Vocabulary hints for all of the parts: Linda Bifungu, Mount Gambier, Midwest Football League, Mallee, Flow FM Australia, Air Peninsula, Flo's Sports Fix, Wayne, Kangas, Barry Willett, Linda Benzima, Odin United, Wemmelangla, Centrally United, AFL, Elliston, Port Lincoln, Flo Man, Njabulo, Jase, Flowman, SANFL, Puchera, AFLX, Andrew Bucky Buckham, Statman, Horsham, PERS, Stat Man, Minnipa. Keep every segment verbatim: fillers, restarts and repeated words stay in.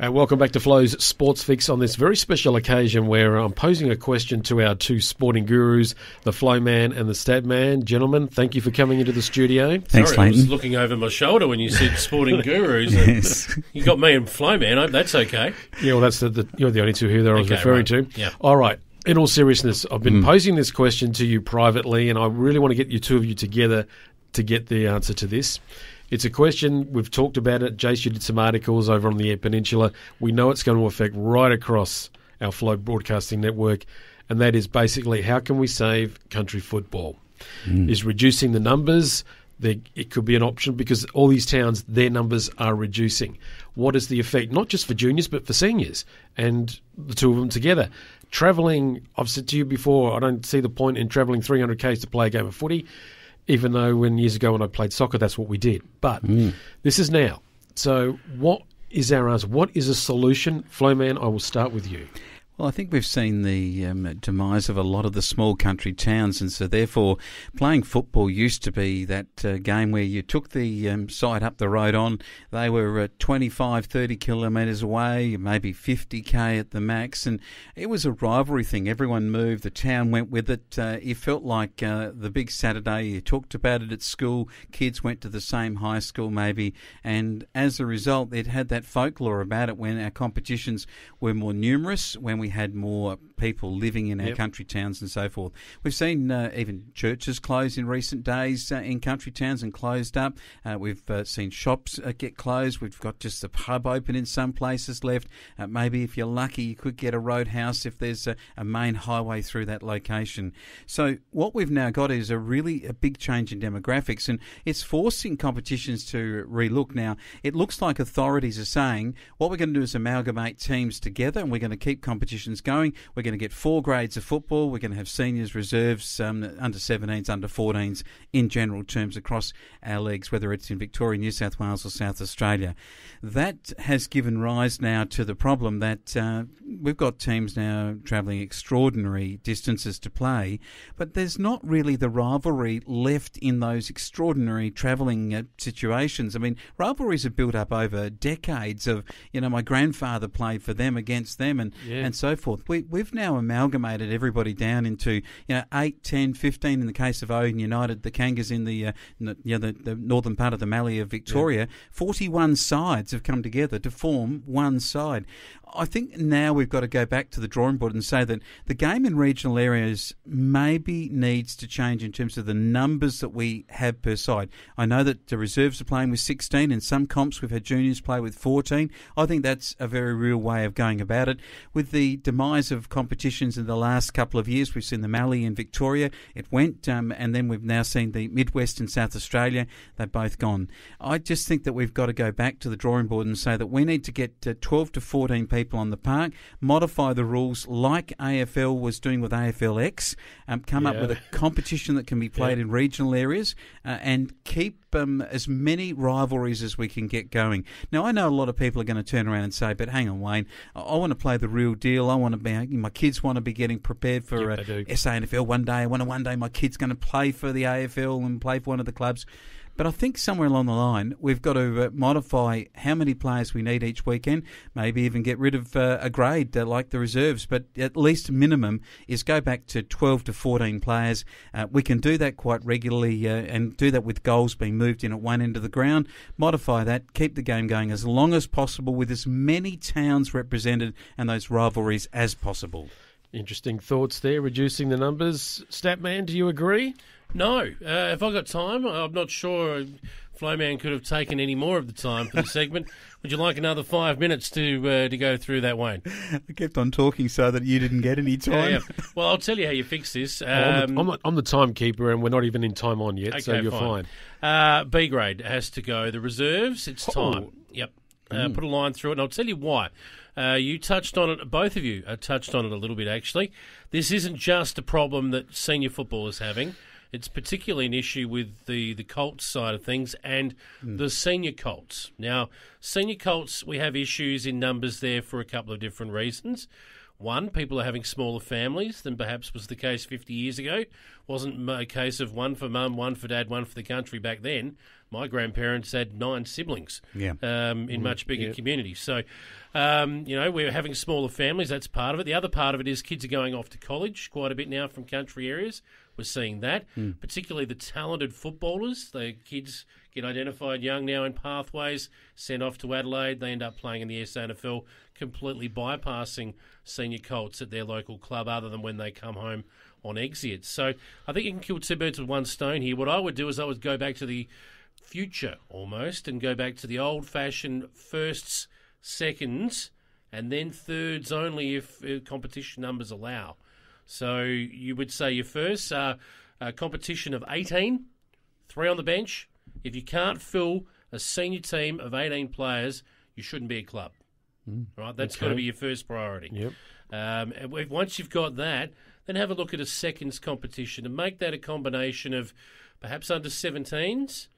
And welcome back to Flo's Sports Fix on this very special occasion where I'm posing a question to our two sporting gurus, the Flo Man and the Stat Man. Gentlemen, thank you for coming into the studio. Thanks, Sorry, Layton. I was looking over my shoulder when you said sporting gurus. Yes. You got me and Flo Man. I hope that's okay. Yeah, well, that's the, the, you're the only two here that I was okay, referring right. to. Yep. All right. In all seriousness, I've been mm. posing this question to you privately, and I really want to get you two of you together to get the answer to this. It's a question, we've talked about it, Jace, you did some articles over on the Air Peninsula. We know it's going to affect right across our Flow Broadcasting Network, and that is basically how can we save country football? Mm. Is reducing the numbers, they, it could be an option because all these towns, their numbers are reducing. What is the effect, not just for juniors but for seniors and the two of them together? Travelling, I've said to you before, I don't see the point in travelling three hundred k's to play a game of footy. Even though when years ago when I played soccer, that's what we did. But mm. this is now. So what is our answer? What is a solution? Flo Man, I will start with you. Well, I think we've seen the um, demise of a lot of the small country towns, and so therefore playing football used to be that uh, game where you took the um, side up the road on. They were uh, twenty-five, thirty kilometres away, maybe fifty k at the max, and it was a rivalry thing. Everyone moved. The town went with it. Uh, it felt like uh, the big Saturday. You talked about it at school. Kids went to the same high school maybe, and as a result, it had that folklore about it when our competitions were more numerous, when we had more people living in our yep. country towns and so forth. We've seen uh, even churches close in recent days uh, in country towns and closed up. Uh, we've uh, seen shops uh, get closed. We've got just the pub open in some places left. Uh, maybe if you're lucky, you could get a roadhouse if there's a, a main highway through that location. So what we've now got is a really a big change in demographics, and it's forcing competitions to relook. Now, it looks like authorities are saying what we're going to do is amalgamate teams together, and we're going to keep competition going. We're going to get four grades of football. We're going to have seniors, reserves, um, under seventeens, under fourteens in general terms across our leagues, whether it's in Victoria, New South Wales or South Australia. That has given rise now to the problem that uh, we've got teams now travelling extraordinary distances to play, but there's not really the rivalry left in those extraordinary travelling uh, situations. I mean, rivalries are built up over decades of, you know, my grandfather played for them against them and, yeah. and so so forth. We, we've now amalgamated everybody down into, you know, eight, ten, fifteen in the case of Odin United, the Kangas in the, uh, you know, the, the northern part of the Mallee of Victoria. Yeah. forty-one sides have come together to form one side. I think now we've got to go back to the drawing board and say that the game in regional areas maybe needs to change in terms of the numbers that we have per side. I know that the reserves are playing with sixteen. In some comps, we've had juniors play with fourteen. I think that's a very real way of going about it. With the demise of competitions in the last couple of years, we've seen the Mallee in Victoria. It went, um, and then we've now seen the Midwest and South Australia. They've both gone. I just think that we've got to go back to the drawing board and say that we need to get uh, twelve to fourteen people people on the park, modify the rules like A F L was doing with A F L X, um, come yeah. up with a competition that can be played yeah. in regional areas uh, and keep um, as many rivalries as we can get going. Now, I know a lot of people are going to turn around and say, but hang on, Wayne, I, I want to play the real deal. I want to be, my kids want to be getting prepared for yep, uh, S A N F L one day. I want to one day my kid's going to play for the A F L and play for one of the clubs. But I think somewhere along the line, we've got to modify how many players we need each weekend, maybe even get rid of uh, a grade uh, like the reserves, but at least minimum is go back to twelve to fourteen players. Uh, we can do that quite regularly uh, and do that with goals being moved in at one end of the ground, modify that, keep the game going as long as possible with as many towns represented and those rivalries as possible. Interesting thoughts there, reducing the numbers. Statman, do you agree? No. Uh, if I got time, I'm not sure Flo Man could have taken any more of the time for the segment. Would you like another five minutes to uh, to go through that, Wayne? I kept on talking so that you didn't get any time. Yeah, yeah. Well, I'll tell you how you fix this. Um, well, I'm, the, I'm, a, I'm the timekeeper and we're not even in time on yet, okay, so you're fine. fine. Uh, B grade has to go. The reserves, it's oh. time. Yep. Uh, mm. Put a line through it, and I'll tell you why. Uh, you touched on it, both of you touched on it a little bit, actually. This isn't just a problem that senior football is having. It's particularly an issue with the, the Colts side of things and mm. the senior Colts. Now, senior Colts, we have issues in numbers there for a couple of different reasons. One, people are having smaller families than perhaps was the case fifty years ago. Wasn't a case of one for mum, one for dad, one for the country back then. my grandparents had nine siblings yeah. um, in mm, much bigger yeah. communities. So, um, you know, we're having smaller families. That's part of it. The other part of it is kids are going off to college quite a bit now from country areas. We're seeing that, mm. particularly the talented footballers. The kids get identified young now in pathways, sent off to Adelaide. They end up playing in the S A N F L, completely bypassing senior colts at their local club other than when they come home on exit. So I think you can kill two birds with one stone here. What I would do is I would go back to the future almost and go back to the old-fashioned firsts, seconds, and then thirds only if competition numbers allow. So you would say your first uh, a competition of eighteen, three on the bench. If you can't fill a senior team of eighteen players, you shouldn't be a club. Mm, right? That's okay. got to be your first priority. Yep. Um, and once you've got that, then have a look at a seconds competition and make that a combination of perhaps under seventeens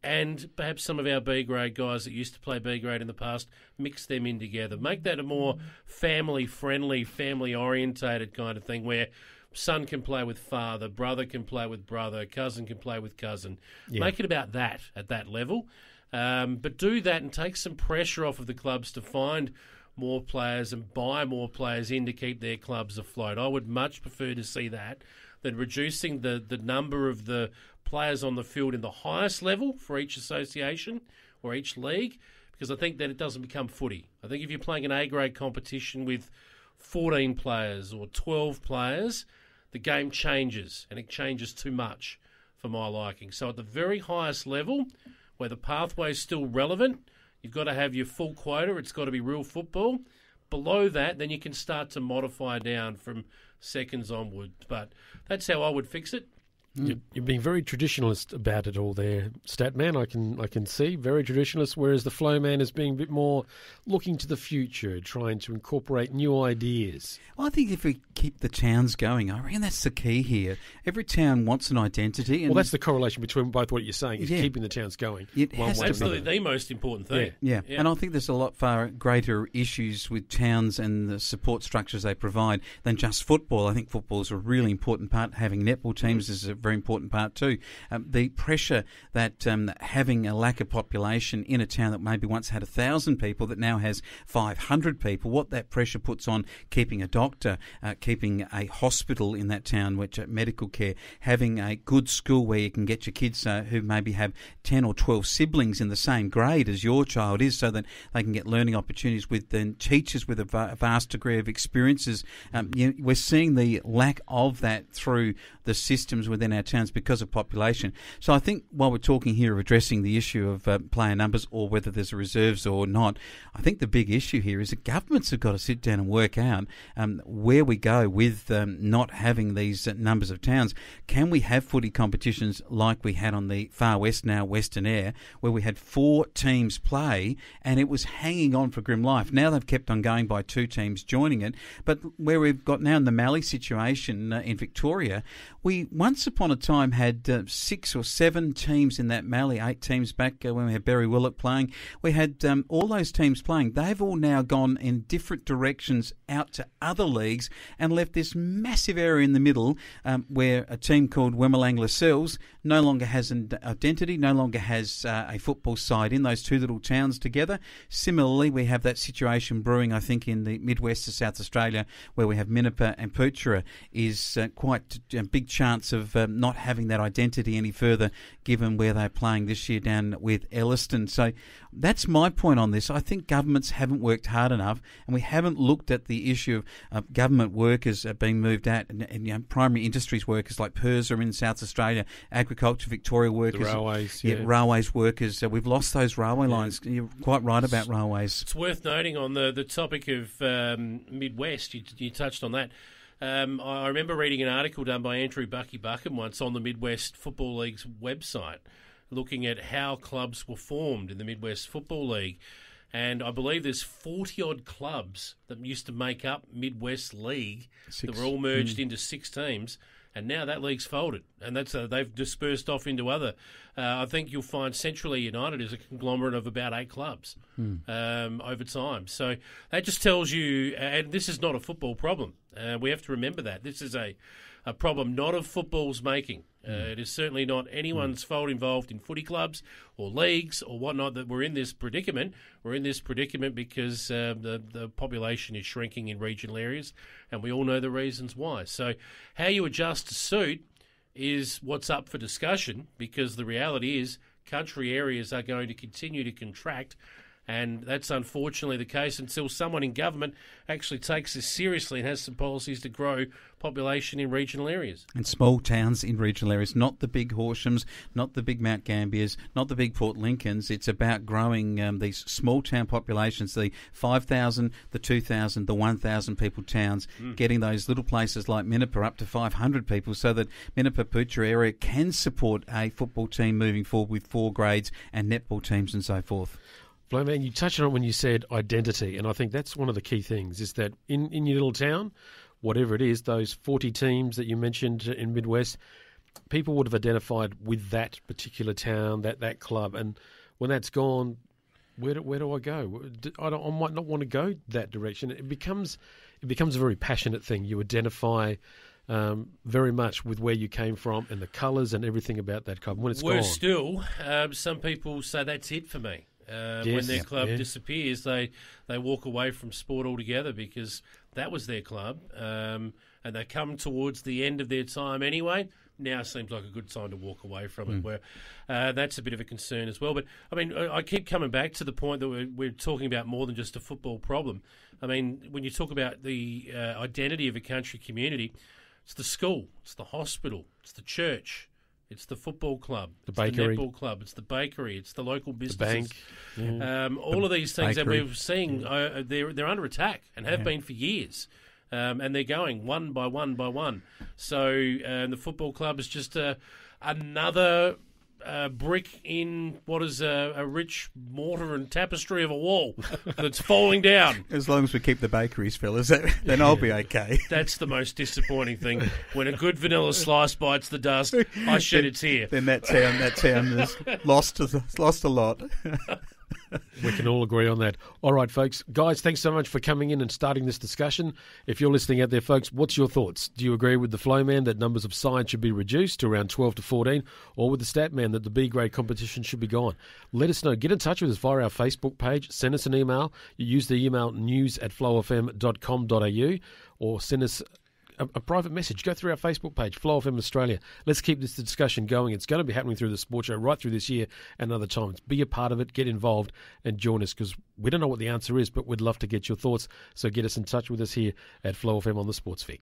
and perhaps some of our B-grade guys that used to play B-grade in the past, mix them in together. Make that a more family-friendly, family-orientated kind of thing where son can play with father, brother can play with brother, cousin can play with cousin. Yeah. Make it about that at that level. Um, but do that and take some pressure off of the clubs to find more players and buy more players in to keep their clubs afloat. I would much prefer to see that than reducing the, the number of the players on the field in the highest level for each association or each league, because I think that it doesn't become footy. I think if you're playing an A-grade competition with fourteen players or twelve players, the game changes, and it changes too much for my liking. So at the very highest level, where the pathway is still relevant, you've got to have your full quota. It's got to be real football. Below that, then you can start to modify down from seconds onward. But that's how I would fix it. You're, you're being very traditionalist about it all there, Stat Man. I can I can see very traditionalist, whereas the Flow Man is being a bit more looking to the future, trying to incorporate new ideas. Well, I think if we keep the towns going, I reckon that's the key here. Every town wants an identity. And well, that's the correlation between both what you're saying is yeah, keeping the towns going. It has to be the most important thing. Yeah. Yeah. yeah, and I think there's a lot far greater issues with towns and the support structures they provide than just football. I think football is a really important part. Having netball teams is a very important part too. Um, the pressure that um, having a lack of population in a town that maybe once had a thousand people that now has five hundred people, what that pressure puts on keeping a doctor, uh, keeping a hospital in that town, which uh, medical care, having a good school where you can get your kids uh, who maybe have ten or twelve siblings in the same grade as your child is, so that they can get learning opportunities with then teachers with a, va- a vast degree of experiences. Um, you know, we're seeing the lack of that through the systems within our towns because of population. So I think while we're talking here of addressing the issue of uh, player numbers or whether there's reserves or not, I think the big issue here is that governments have got to sit down and work out um, where we go with um, not having these uh, numbers of towns. Can we have footy competitions like we had on the Far West now, Western Air, where we had four teams play and it was hanging on for grim life. Now they've kept on going by two teams joining it, but where we've got now in the Mallee situation uh, in Victoria, we once upon Upon a time had uh, six or seven teams in that Mallee, eight teams back uh, when we had Barry Willett playing. We had um, all those teams playing. They've all now gone in different directions out to other leagues and left this massive area in the middle um, where a team called Wemmelangla Cells no longer has an identity, no longer has uh, a football side in those two little towns together. Similarly, we have that situation brewing, I think, in the Midwest of South Australia where we have Minnipa and Puchera is uh, quite a big chance of uh, not having that identity any further given where they're playing this year down with Elliston. So that's my point on this. I think governments haven't worked hard enough and we haven't looked at the issue of uh, government workers uh, being moved out and, and you know, primary industries workers like PERS are in South Australia, agriculture, Victoria workers. The railways. Yeah, yeah. Railways workers. Uh, we've lost those railway lines. Yeah. You're quite right about it's, railways. It's worth noting on the, the topic of um, Midwest, you, you touched on that. Um, I remember reading an article done by Andrew Bucky Buckham once on the Midwest Football League's website looking at how clubs were formed in the Midwest Football League. And I believe there's forty-odd clubs that used to make up Midwest League six. That were all merged mm. into six teams, and now that league's folded, and that's uh, they've dispersed off into other. Uh, I think you'll find Centrally United is a conglomerate of about eight clubs mm. um, over time. So that just tells you, and this is not a football problem. Uh, we have to remember that. This is a, a problem not of football's making. Uh, mm. It is certainly not anyone's mm. fault involved in footy clubs or leagues or whatnot that we're in this predicament. We're in this predicament because uh, the, the population is shrinking in regional areas, and we all know the reasons why. So how you adjust to suit is what's up for discussion, because the reality is country areas are going to continue to contract, and that's unfortunately the case until someone in government actually takes this seriously and has some policies to grow population in regional areas. And small towns in regional areas, not the big Horshams, not the big Mount Gambiers, not the big Port Lincolns. It's about growing um, these small town populations, the five thousand, the two thousand, the one thousand people towns, mm. getting those little places like Minnipa up to five hundred people so that Minnipa Puchera area can support a football team moving forward with four grades and netball teams and so forth. Flo Man, you touched on it when you said identity, and I think that's one of the key things, is that in, in your little town, whatever it is, those forty teams that you mentioned in Midwest, people would have identified with that particular town, that, that club, and when that's gone, where do, where do I go? I, don't, I might not want to go that direction. It becomes, it becomes a very passionate thing. You identify Um, very much with where you came from and the colours and everything about that club. When it's Worse gone, still, um, some people say that's it for me. Um, yes, when their club yeah. disappears, they they walk away from sport altogether because that was their club, um, and they come towards the end of their time anyway. Now seems like a good time to walk away from it. Mm. Where uh, that's a bit of a concern as well. But I mean, I, I keep coming back to the point that we're, we're talking about more than just a football problem. I mean, when you talk about the uh, identity of a country community, it's the school, it's the hospital, it's the church, it's the football club, the it's bakery. the netball club, it's the bakery, it's the local businesses, the bank, yeah. um, all the of these things bakery. that we're seeing, yeah. uh, they're they're under attack and have yeah. been for years, um, and they're going one by one by one. So um, the football club is just uh, another uh, brick in what is a, a rich mortar and tapestry of a wall that's falling down. As long as we keep the bakeries, fellas, then yeah. I'll be okay. That's the most disappointing thing. When a good vanilla slice bites the dust, I shed its tear. Then that town, that town is lost, lost a lot. We can all agree on that. All right, folks. Guys, thanks so much for coming in and starting this discussion. If you're listening out there, folks, what's your thoughts? Do you agree with the Flow Man that numbers of sides should be reduced to around twelve to fourteen, or with the Stat Man that the B-grade competition should be gone? Let us know. Get in touch with us via our Facebook page. Send us an email. You use the email news at flow f m dot com dot a u or send us a, a private message. Go through our Facebook page, Flow F M Australia. Let's keep this discussion going. It's going to be happening through the sports show right through this year and other times. Be a part of it, get involved and join us, because we don't know what the answer is, but we'd love to get your thoughts. So get us in touch with us here at Flow F M on the Sports Fix.